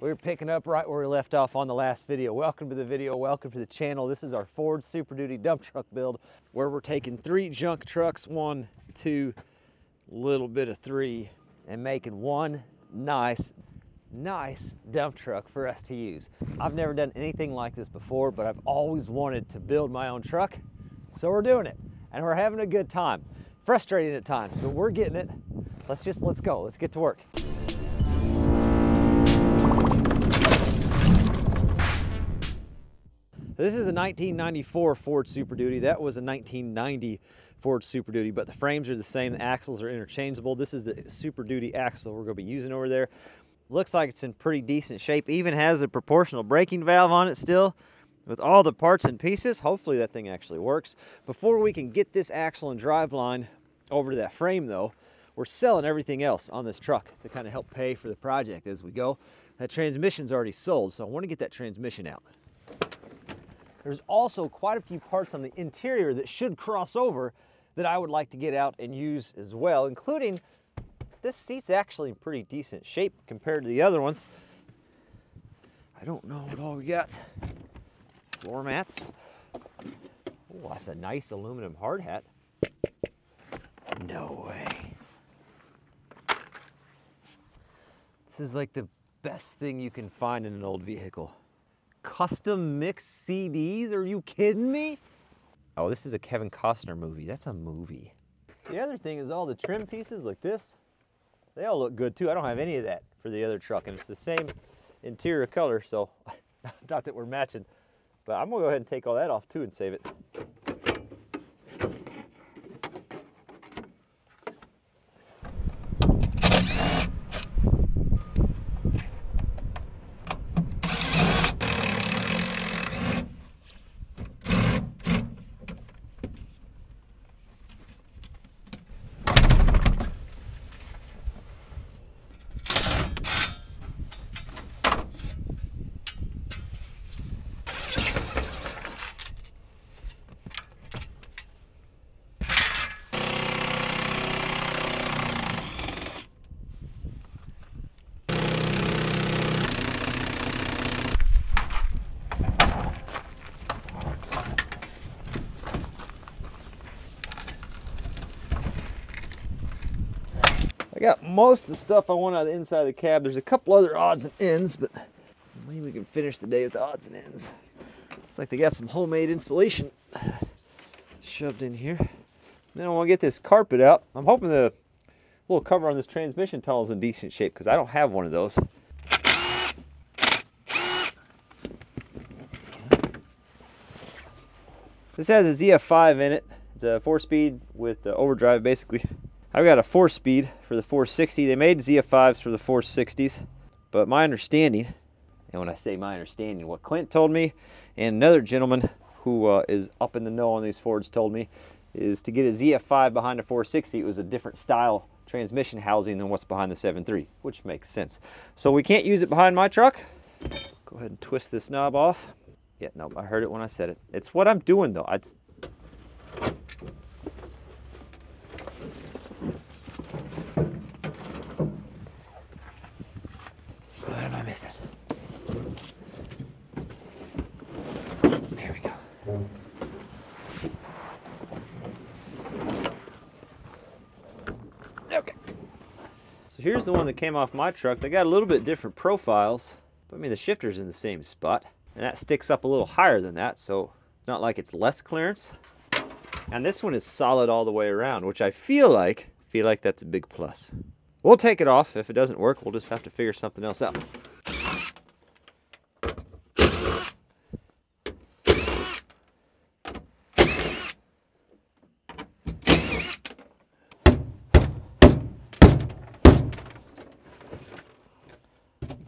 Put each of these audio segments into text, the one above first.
We're picking up right where we left off on the last video. Welcome to the video, welcome to the channel. This is our Ford Super Duty dump truck build where we're taking three junk trucks, 1, 2, little bit of three, and making one nice dump truck for us to use. I've never done anything like this before, but I've always wanted to build my own truck. So we're doing it and we're having a good time. Frustrating at times, but we're getting it. Let's go, let's get to work. This is a 1994 Ford Super Duty. That was a 1990 Ford Super Duty, but the frames are the same. The axles are interchangeable. This is the Super Duty axle we're gonna be using over there. Looks like it's in pretty decent shape. Even has a proportional braking valve on it still. With all the parts and pieces, hopefully that thing actually works. Before we can get this axle and driveline over to that frame though, we're selling everything else on this truck to kind of help pay for the project as we go. That transmission's already sold, so I wanna get that transmission out. There's also quite a few parts on the interior that should cross over that I would like to get out and use as well, including this seat's actually in pretty decent shape compared to the other ones. I don't know what all we got. Floor mats. Oh, that's a nice aluminum hard hat. No way. This is like the best thing you can find in an old vehicle. Custom mixed CDs? Are you kidding me? Oh, this is a Kevin Costner movie. That's a movie. The other thing is all the trim pieces like this. They all look good too. I don't have any of that for the other truck, and it's the same interior color, so not that we're matching. But I'm gonna go ahead and take all that off too and save it. I got most of the stuff I want out of the inside of the cab. There's a couple other odds and ends, but maybe we can finish the day with the odds and ends. Looks like they got some homemade insulation shoved in here. Then I want to get this carpet out. I'm hoping the little cover on this transmission tunnel is in decent shape because I don't have one of those. This has a ZF5 in it. It's a 4-speed with overdrive basically. I've got a 4-speed for the 460. They made ZF5s for the 460s, but my understanding, and when I say my understanding, what Clint told me and another gentleman who is up in the know on these Fords told me, is to get a ZF5 behind a 460, it was a different style transmission housing than what's behind the 7.3, which makes sense. So we can't use it behind my truck. Go ahead and twist this knob off. Yeah, no, I heard it when I said it. It's what I'm doing though. Here's the one that came off my truck. They got a little bit different profiles, but I mean the shifter's in the same spot, and that sticks up a little higher than that, so it's not like it's less clearance. And this one is solid all the way around, which I feel like that's a big plus. We'll take it off. If it doesn't work, we'll just have to figure something else out.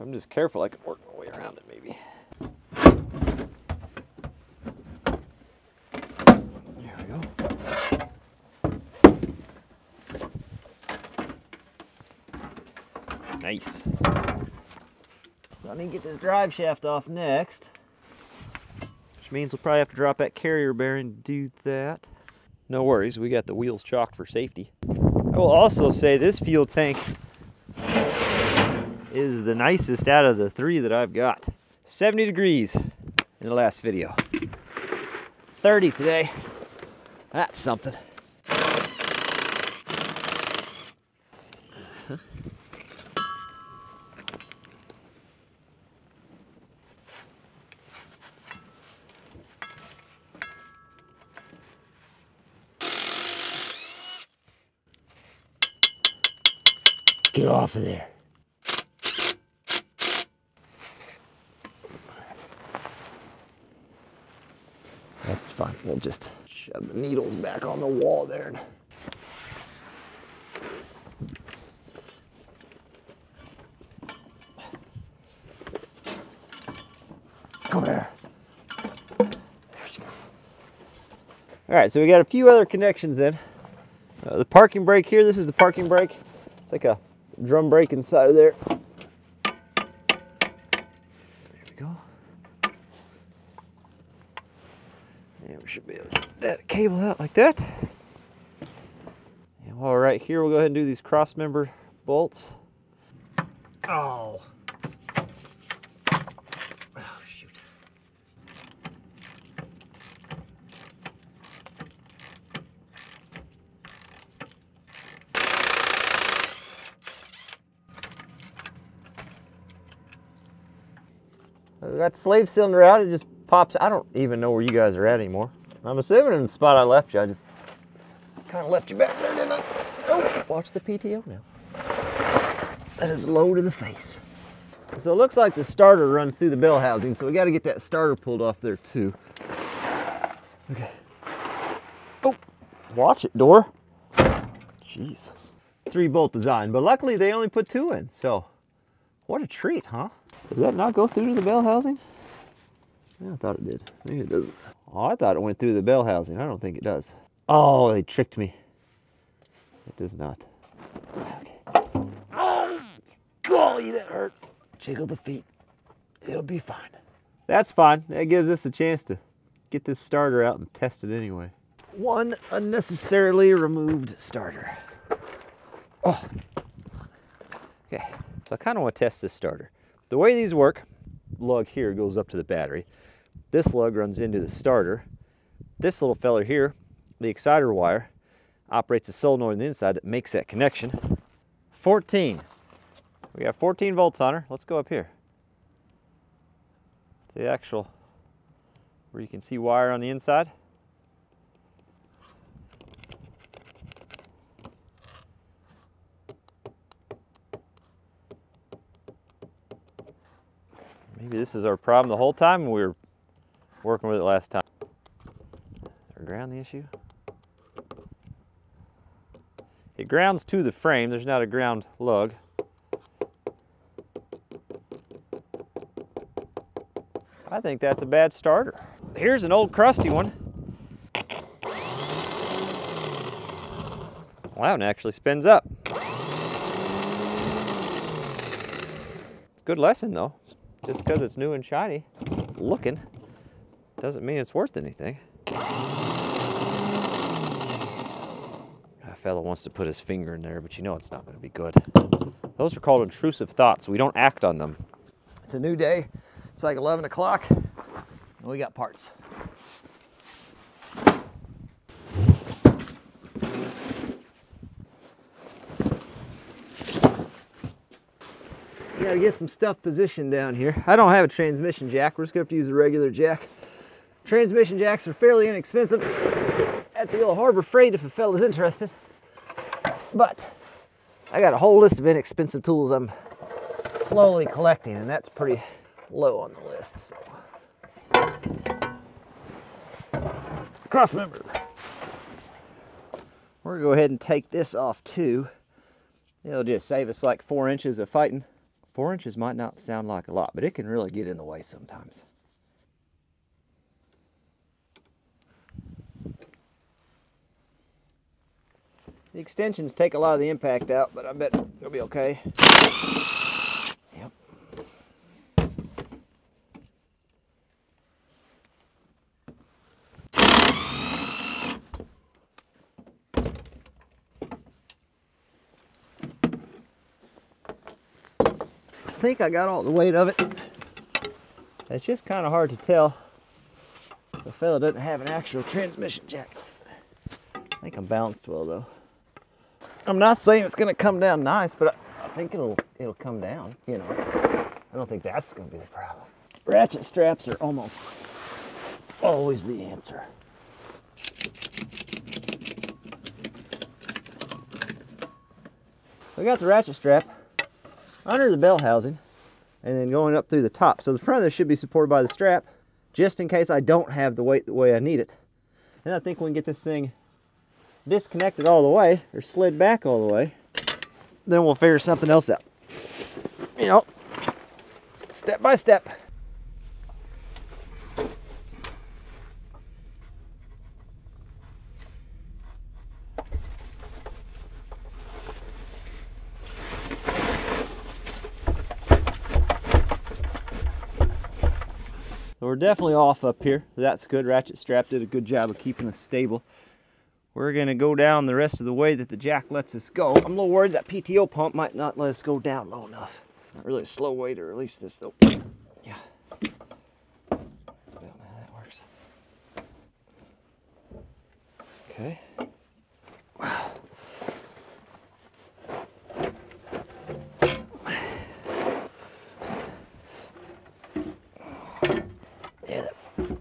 I'm just careful, I can work my way around it maybe. There we go. Nice. So I need to get this drive shaft off next. Which means we'll probably have to drop that carrier bearing and do that. No worries, we got the wheels chalked for safety. I will also say this fuel tank is the nicest out of the three that I've got. 70 degrees in the last video. 30 today. That's something. Get off of there. That's fine. We'll just shove the needles back on the wall there. Come here. There she goes. All right, so we got a few other connections in. The parking brake here, this is the parking brake. It's like a drum brake inside of there. There we go. And we should be able to get that cable out like that. And while we're right here, we'll go ahead and do these cross member bolts. Oh. Oh, shoot. We got the slave cylinder out, it just pops. I don't even know where you guys are at anymore. I'm assuming in the spot I left you, I just kind of left you back there, didn't I? Oh, watch the PTO now. That is low to the face. So it looks like the starter runs through the bell housing, so we got to get that starter pulled off there too. Okay. Oh, watch it, door. Jeez. 3-bolt design, but luckily they only put 2 in, so what a treat, huh? Does that not go through to the bell housing? Yeah, I thought it did. Maybe it doesn't. Oh, I thought it went through the bell housing. I don't think it does. Oh, they tricked me. It does not. Okay. Oh, golly, that hurt. Jiggle the feet. It'll be fine. That's fine. That gives us a chance to get this starter out and test it anyway. One unnecessarily removed starter. Oh. Okay. So I kind of want to test this starter. The way these work, lug here goes up to the battery. This lug runs into the starter. This little fella here, the exciter wire, operates a solenoid on the inside that makes that connection. 14. We got 14 volts on her. Let's go up here. It's the actual, where you can see wire on the inside. Maybe this is our problem the whole time and we were working with it last time. Is our ground the issue? It grounds to the frame. There's not a ground lug. I think that's a bad starter. Here's an old crusty one. Wow, that one actually spins up. It's a good lesson though. Just because it's new and shiny looking doesn't mean it's worth anything. A fella wants to put his finger in there, but you know it's not going to be good. Those are called intrusive thoughts. We don't act on them. It's a new day. It's like 11 o'clock. We got parts. Gotta get some stuff positioned down here. I don't have a transmission jack. We're just gonna have to use a regular jack. Transmission jacks are fairly inexpensive at the old Harbor Freight if a fella's interested. But I got a whole list of inexpensive tools I'm slowly collecting, and that's pretty low on the list. So. Cross member. We're gonna go ahead and take this off too. It'll just save us like 4 inches of fighting. 4 inches might not sound like a lot, but it can really get in the way sometimes. The extensions take a lot of the impact out, but I bet it'll be okay. Yep. think I got all the weight of it. It's just kind of hard to tell. The fella doesn't have an actual transmission jack. I think I balanced well though. I'm not saying it's gonna come down nice, but I think it'll come down, you know. I don't think that's gonna be the problem. Ratchet straps are almost always the answer. So I got the ratchet strap under the bell housing and then going up through the top. So the front of this should be supported by the strap just in case I don't have the weight the way I need it. And I think we can get this thing disconnected all the way or slid back all the way. Then we'll figure something else out. You know, step by step. We're definitely off up here. That's good. Ratchet strap did a good job of keeping us stable. We're gonna go down the rest of the way that the jack lets us go. I'm a little worried that PTO pump might not let us go down low enough. Not really a slow way to release this though. Yeah, that's about how that works. Okay.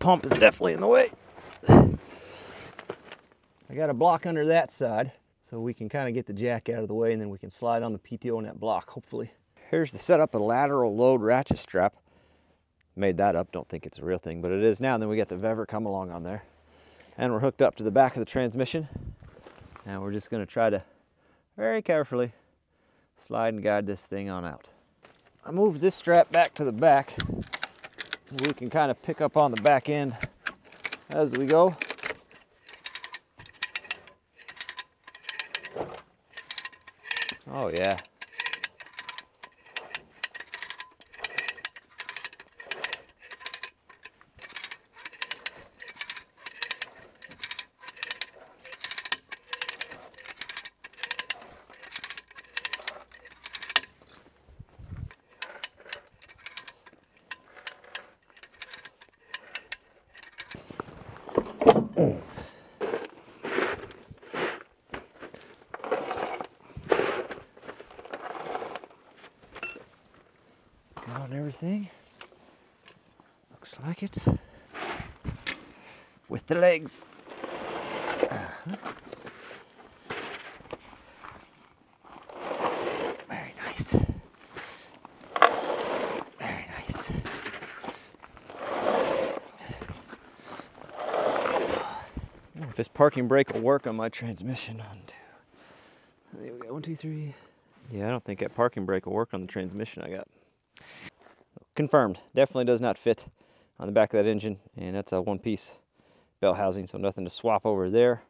Pump is definitely in the way. I got a block under that side so we can kind of get the jack out of the way and then we can slide on the PTO in that block, hopefully. Here's the setup of lateral load ratchet strap. Made that up, don't think it's a real thing, but it is now. And then we got the Vever come along on there. And we're hooked up to the back of the transmission. Now we're just gonna try to very carefully slide and guide this thing on out. I moved this strap back to the back. We can kind of pick up on the back end as we go. Oh yeah. On everything. Looks like it. With the legs. Very nice. Very nice. If this parking brake will work on my transmission. There we go. 1, 2, 3. Yeah, I don't think that parking brake will work on the transmission I got. Confirmed, definitely does not fit on the back of that engine, and that's a one-piece bell housing, so nothing to swap over there.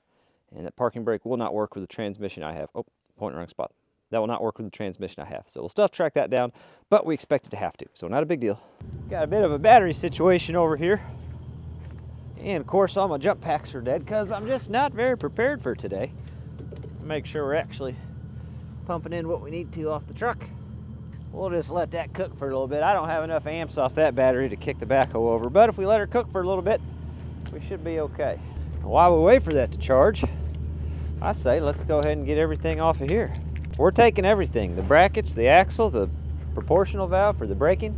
And that parking brake will not work with the transmission I have. Oh, point in the wrong spot. That will not work with the transmission I have. So we'll still have to track that down, but we expect it to have to, so not a big deal. Got a bit of a battery situation over here. And of course, all my jump packs are dead because I'm just not very prepared for today. Make sure we're actually pumping in what we need to off the truck. We'll just let that cook for a little bit. I don't have enough amps off that battery to kick the backhoe over, but if we let her cook for a little bit, we should be okay. While we wait for that to charge, I say let's go ahead and get everything off of here. We're taking everything, the brackets, the axle, the proportional valve for the braking,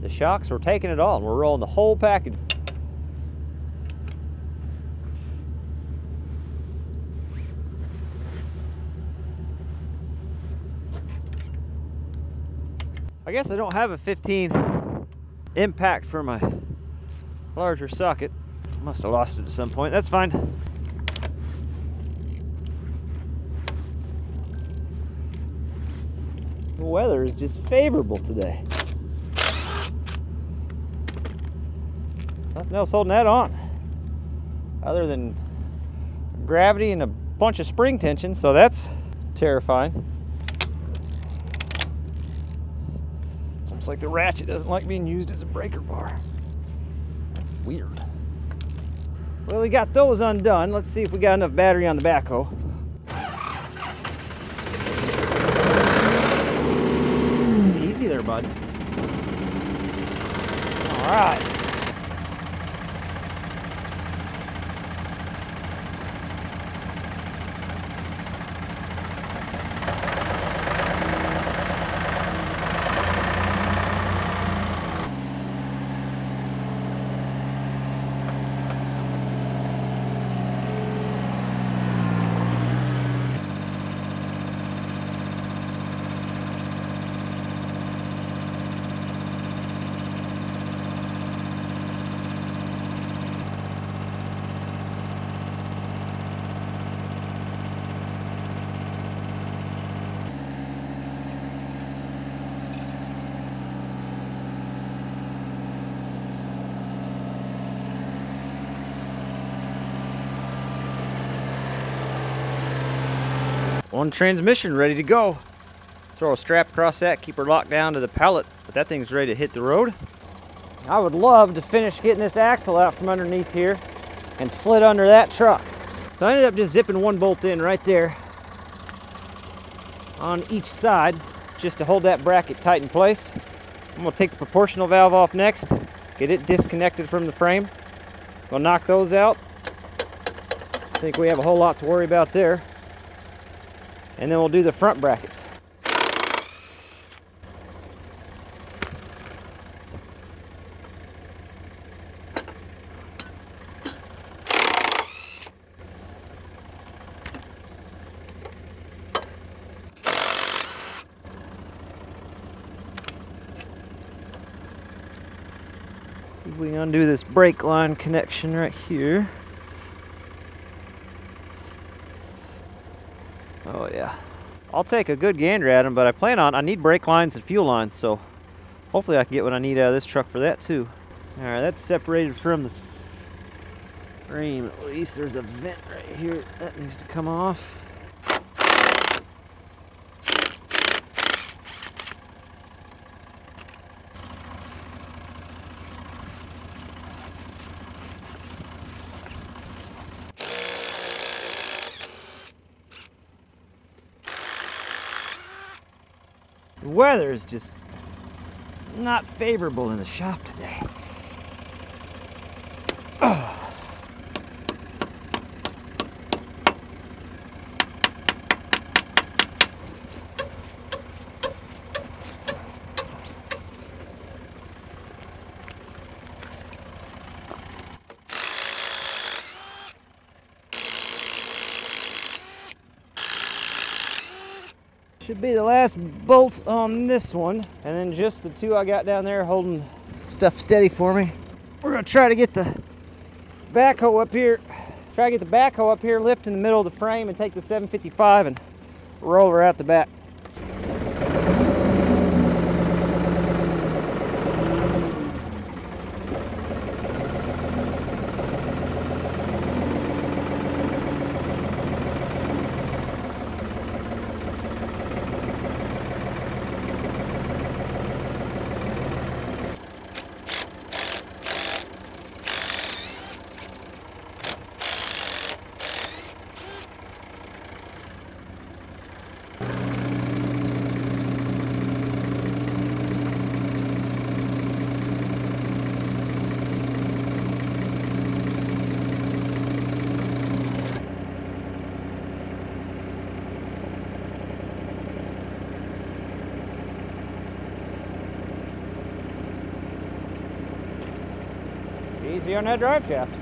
the shocks, we're taking it all, and we're rolling the whole package. I guess I don't have a 15 impact for my larger socket. I must have lost it at some point. That's fine. The weather is just favorable today. Nothing else holding that on other than gravity and a bunch of spring tension, so that's terrifying. It's like the ratchet doesn't like being used as a breaker bar. That's weird. Well, we got those undone. Let's see if we got enough battery on the backhoe. Easy there, bud. All right. One transmission ready to go. Throw a strap across that, keep her locked down to the pallet, but that thing's ready to hit the road. I would love to finish getting this axle out from underneath here and slid under that truck. So I ended up just zipping one bolt in right there on each side just to hold that bracket tight in place. I'm gonna take the proportional valve off next, get it disconnected from the frame. We'll knock those out. I think we have a whole lot to worry about there. And then we'll do the front brackets. We undo this brake line connection right here. Oh yeah. I'll take a good gander at them, but I need brake lines and fuel lines, so hopefully I can get what I need out of this truck for that too. All right, that's separated from the frame. At least there's a vent right here that needs to come off. The weather is just not favorable in the shop today. Oh. Should be the last bolts on this one, and then just the two I got down there holding stuff steady for me. We're gonna try to get the backhoe up here, lift in the middle of the frame and take the 755 and roll her out the back. Easy on that drive shaft.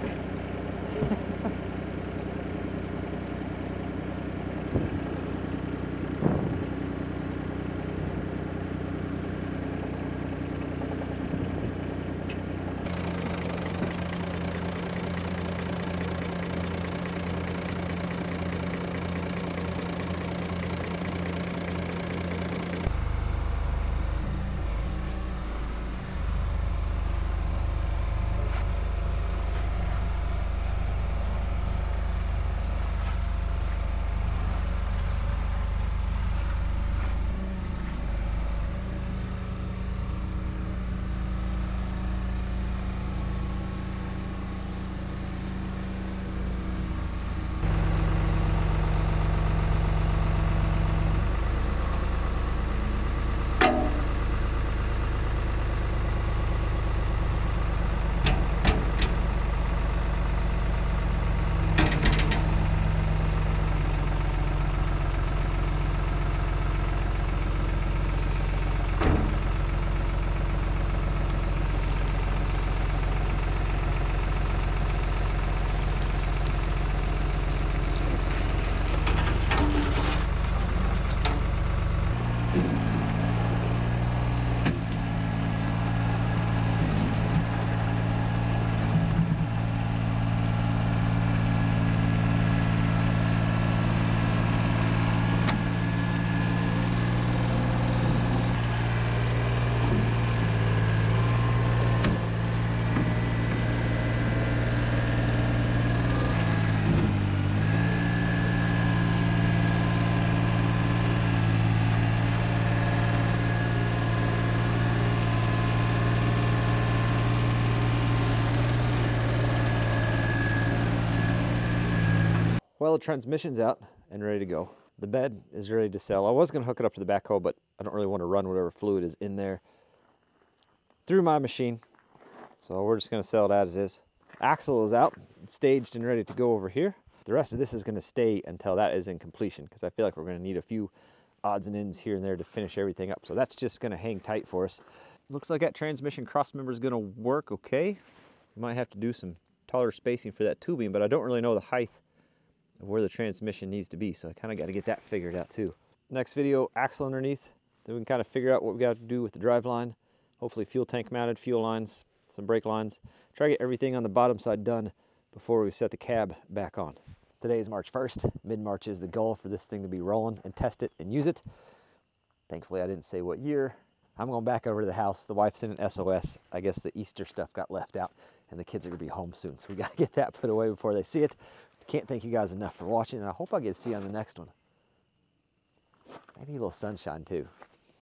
Well, the transmission's out and ready to go. The bed is ready to sell. I was gonna hook it up to the backhoe, but I don't really wanna run whatever fluid is in there through my machine. So we're just gonna sell it as is. Axle is out, it's staged and ready to go over here. The rest of this is gonna stay until that is in completion, because I feel like we're gonna need a few odds and ends here and there to finish everything up. So that's just gonna hang tight for us. Looks like that transmission cross member is gonna work okay. We might have to do some taller spacing for that tubing, but I don't really know the height of where the transmission needs to be, so I kind of got to get that figured out too. Next video, axle underneath, then we can kind of figure out what we got to do with the driveline, hopefully fuel tank mounted, fuel lines, some brake lines, try to get everything on the bottom side done before we set the cab back on. Today is March 1st, mid-March is the goal for this thing to be rolling and test it and use it. Thankfully I didn't say what year. I'm going back over to the house, the wife's in an SOS, I guess the Easter stuff got left out and the kids are going to be home soon, so we got to get that put away before they see it. Can't thank you guys enough for watching, and I hope I get to see you on the next one. Maybe a little sunshine too.